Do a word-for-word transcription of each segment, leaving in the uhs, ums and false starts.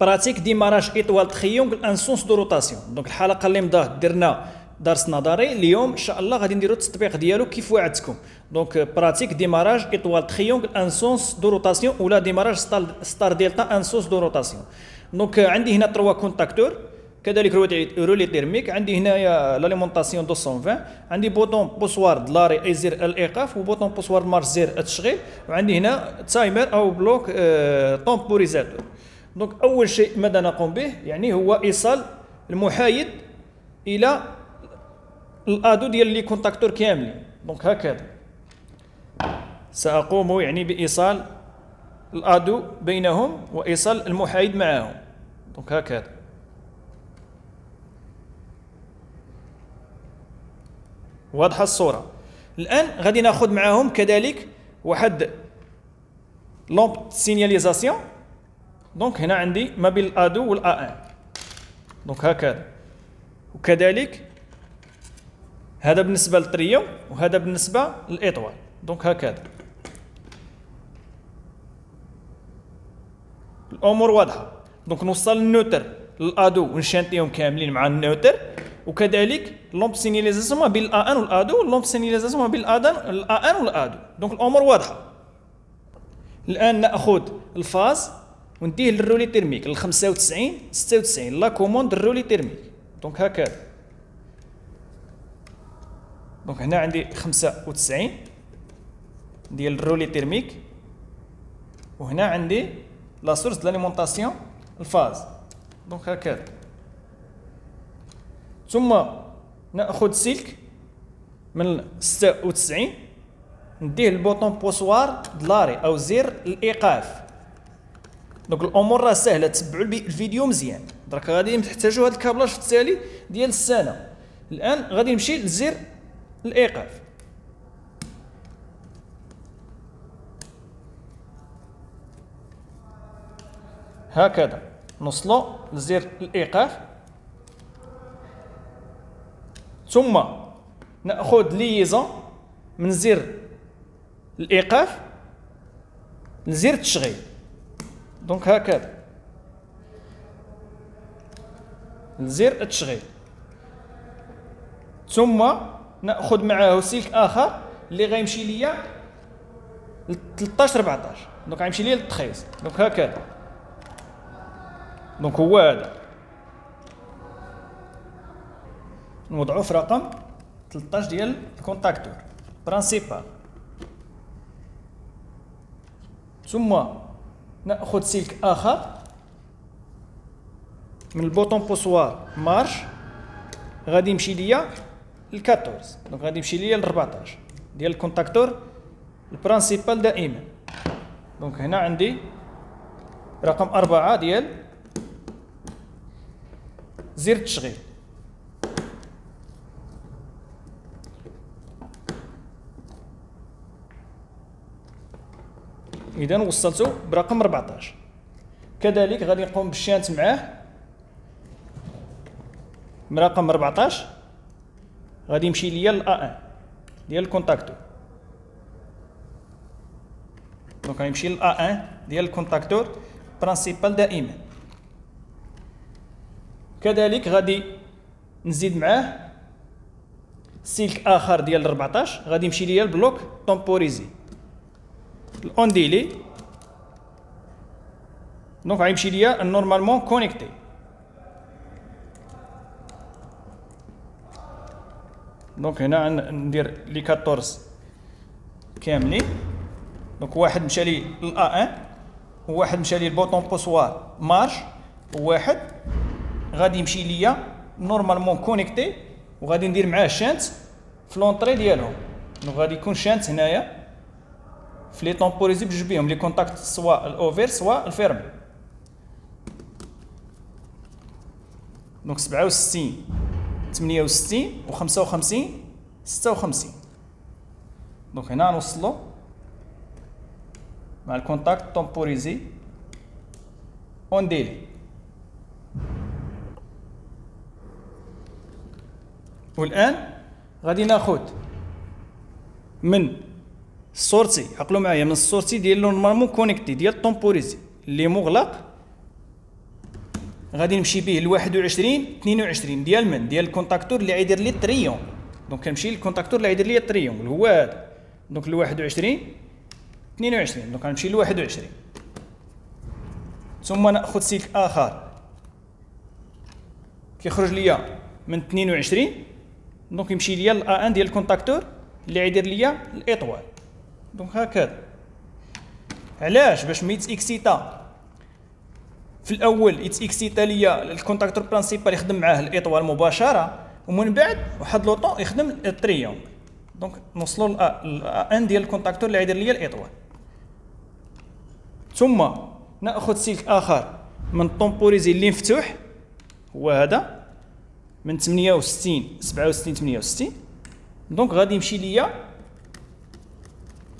براتيك ديماراج ايطوال تريونغل ان سونس دو روتاسيون. دونك الحلقه اللي مضات درنا درس نظري، اليوم ان شاء الله غادي نديروا التطبيق ديالو كيف وعدتكم. دونك براتيك ديماراج ايطوال تريونغل ان سونس دو روتاسيون ولا ديماراج ستار دلتا ان سونس دو روتاسيون. دونك عندي هنا تروا كونتاكتور، كذلك رولي تيرميك، عندي هنايا لاليمونطاسيون مئتين وعشرين، عندي بوطون بوسوار دلاري اي زر الايقاف وبوطون بوسوار مارش زر التشغيل، وعندي هنا تايمر او بلوك اه تومبوريزاتور. دونك اول شيء ماذا نقوم به؟ يعني هو ايصال المحايد الى الادو ديال لي كونتاكتور كاملين. دونك هكذا ساقوم يعني بايصال الادو بينهم وايصال المحايد معهم. دونك هكذا واضحه الصوره. الان غادي ناخذ معاهم كذلك واحد لومب سينياليزاسيون. دونك هنا عندي ما بين الادو والا ان. دونك هكذا، وكذلك هذا بالنسبه للتريو وهذا بالنسبه للاطوال. دونك هكذا الامور واضحه. دونك نوصل النوتر للادو ونشانتيهم كاملين مع النوتر، وكذلك لومب سينياليزاسيون ما بين الان والادو لومب سينياليزاسيون ما بين الان والادو. دونك الامور واضحه. الان ناخذ الفاز ونديه للرولي تيرميك ل خمسة وتسعين ستة وتسعين لا كوموند الرولي تيرميك. دونك هكذا. دونك هنا عندي خمسة وتسعين ديال الرولي تيرميك، وهنا عندي لا سورس د لاليمونطاسيون الفاز. دونك هكذا، ثم ناخذ سلك من ستة وتسعين نديه للبوطون بوسوار دلاري او زر الايقاف. دونك الامور راه سهله، تبعوا الفيديو مزيان. درك غادي تحتاجوا هذا الكابلاج في التالي ديال السنه. الان غادي نمشي لزر الايقاف. هكذا نوصلوا لزر الايقاف، ثم ناخذ ليزون من زر الايقاف لزر التشغيل. دونك هكذا لزر التشغيل، ثم ناخذ معاه سلك اخر اللي غيمشي ليا ل ثلاثة عشر أربعة عشر. دونك غيمشي ليا للتخيص. دونك هكذا. دونك هو هذا نوضعو في رقم ثلاثة عشر ديال الكونتاكتور برانسيبال، ثم ناخذ سلك اخر من البوطون بوسوار مارش غادي يمشي ليا لكاطورز. دونك غادي يمشي ليا لربعطاش ديال الكونتاكتور البرانسيبال دائما. دونك هنا عندي رقم أربعة ديال زر التشغيل. إذا وصلته برقم أربعة عشر. كذلك غادي نقوم بالشانت معاه من رقم أربعة عشر غادي يمشي ليا لأ أن ديال الكونتاكتور. دونك غيمشي لأ أن ديال الكونتاكتور برانسيبال دائما. كذلك غادي نزيد معاه سلك آخر ديال أربعة عشر غادي يمشي ليا البلوك تومبوريزي الاون ديلي. دونك غيمشي ليا نورمالمون كونيكتي. دونك هنا ندير لي أربعطاش كاملين. دونك واحد مشى لي لأ أن، وواحد مشى لي البوطون بوسوار مارش، وواحد غادي يمشي ليا نورمالمون كونيكتي، وغادي ندير معاه شانت في لونطري ديالهم. دونك غادي يكون شانت هنايا في لي تومبوريزي بجوج بيهم لي كونتاكت سواء الاوفير سواء الفيرمي. دونك سبعة وستين ثمانية وستين و خمسة وخمسين ستة وخمسين. دونك هنا نوصلو مع الكونتاكت تومبوريزي اون ديلي. والان غادي ناخد من السورتي، عقلوا معايا، من السورتي ديال نورمالمون كونيكتي ديال التومبوريزي اللي مغلق غادي نمشي به ل واحد وعشرين اثنين وعشرين ديال من ديال الكونتاكتور اللي غيدير لي التريون. دونك كنمشي للكونتاكتور اللي غيدير لي التريون اللي هو هذا. دونك ل واحد وعشرين اثنين وعشرين دونك غنمشي ل واحد وعشرين ثم ناخذ سلك اخر كيخرج ليا من اثنين وعشرين دونك يمشي ليا لأ واحد ديال الكونتاكتور اللي غيدير ليا الاطوال. دونك هكذا. علاش؟ باش ميت اكسيتا في الاول يتيكسيتا ليا الكونتاكتور برانسيبال يخدم معاه الاطوال مباشره ومن بعد واحد لوطون يخدم التريونغ. دونك نوصلوا لأن ديال الكونتاكتور اللي غيدير ليا الاطوال ثم ناخذ سلك اخر من الطومبوريزي اللي مفتوح هو هذا من ثمانية وستين سبعة وستين ثمانية وستين دونك غادي يمشي ليا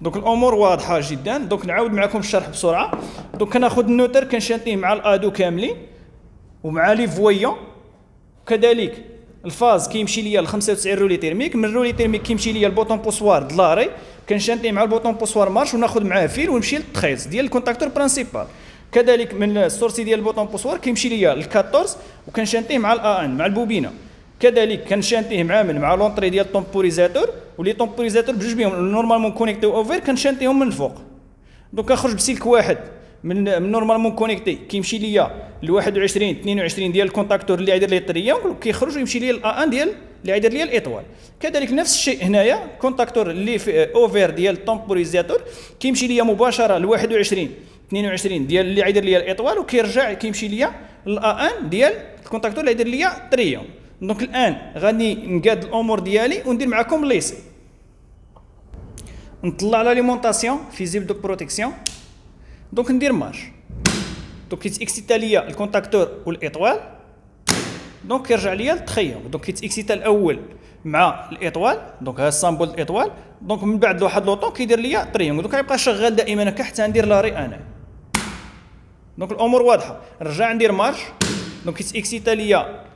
دونك الامور واضحه جدا. دونك نعاود معكم الشرح بسرعه. دونك كناخذ النوتر كنشانطيه مع الادو كاملين ومع لي فويون وكذلك الفاز كيمشي ليا ل خمسة وتسعين رولي تيرميك. من رولي تيرميك كيمشي ليا البوطون بوسوار دلاري كنشانطيه مع البوطون بوسوار مارش وناخذ معاه فيل ونمشي للتخيط ديال الكونتاكتور برانسيبال. كذلك من السورسي ديال البوطون بوسوار كيمشي ليا ل أربعطاش وكنشانطيه مع الان مع البوبينه. كذلك كنشانطيه مع من مع لونطري ديال الطومبوريزاتور ولي طومبوريزاتور بجوج بهم نورمالمون كونيكتي اوفر كنشانطيهم من الفوق. دونك كنخرج بسلك واحد من من نورمالمون كونيكتي كيمشي ليا ل واحد وعشرين اثنين وعشرين ديال الكونتاكتور اللي غيدير ليه التريونغل وكيخرج ويمشي ليا لأن ديال اللي غيدير ليا الاطوال. كذلك نفس الشيء هنايا كونتاكتور اللي في اوفر ديال الطومبوريزاتور كيمشي ليا مباشره ل واحد وعشرين اثنين وعشرين ديال اللي غيدير ليا الاطوال وكيرجع كيمشي ليا لأن ديال الكونتاكتور اللي غيدير ليا التريونغل. دونك الان غادي نقاد الامور ديالي وندير معكم ليسي. نطلع على ليمونطاسيون في زيب دو بروتيكسيون. دونك ندير مارش. دونك كيتيكسيتا ليا الكونتاكتور والاطوال دونك كيرجع ليا للتخيم. دونك كيتيكسيتا الاول مع الاطوال دونك ها السامبول الاطوال دونك من بعد واحد لوطون كيدير ليا تريونغ. دونك غيبقى شغال دائما هكا حتى ندير لاري انا. دونك الامور واضحه. نرجع ندير مارش. دونك كيتيكسيتا ليا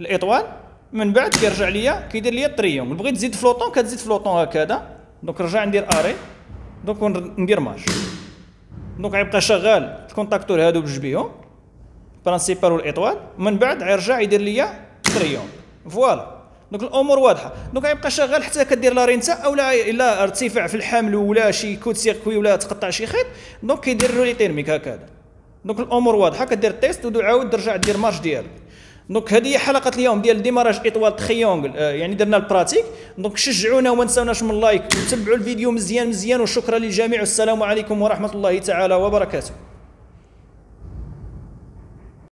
الاطوال من بعد كيرجع ليا كيدير ليا التريونغ. بغيت تزيد فلوطون كتزيد فلوطون هكذا. دونك نرجع ندير اري دونك ندير مارش. دونك غيبقى شغال الكونتاكتور هادو بجوج بيهم برانسيبال والاطوال من بعد غيرجع يدير ليا التريونغ. فوالا. دونك الامور واضحه. دونك غيبقى شغال حتى كدير لارينتا اولا الا ارتفاع في الحمل ولا شي كود سيركوي ولا تقطع شي خيط دونك كيدير الرولي تيرميك هكذا. دونك الامور واضحه. كدير تيست وعاود ترجع دير مارش ديالك. دونك هذه هي حلقه اليوم ديال ديماراج اطوال تخيونغل. آه يعني درنا البراتيك. دونك شجعونا وما نساوناش من لايك وتبعوا الفيديو مزيان مزيان وشكرا للجميع والسلام عليكم ورحمه الله تعالى وبركاته.